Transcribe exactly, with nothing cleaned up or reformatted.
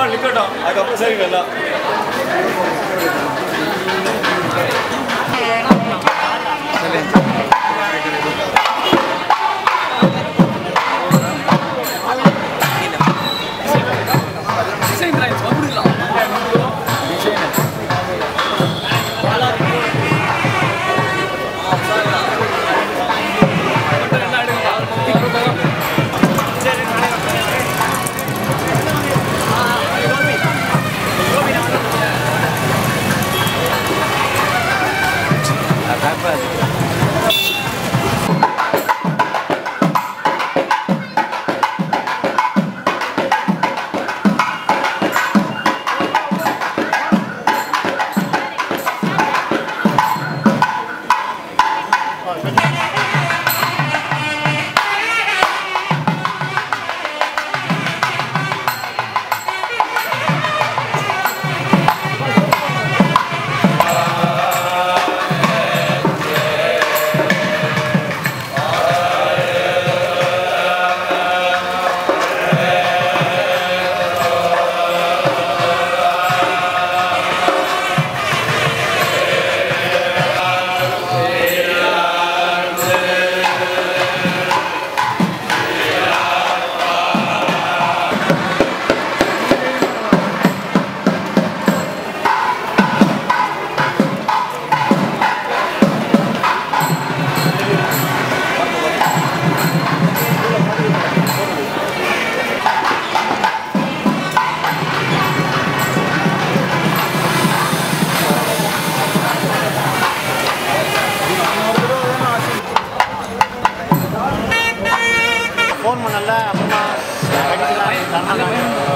on, look at all. Phone mana lah, apa mas? Tadi kita tanya.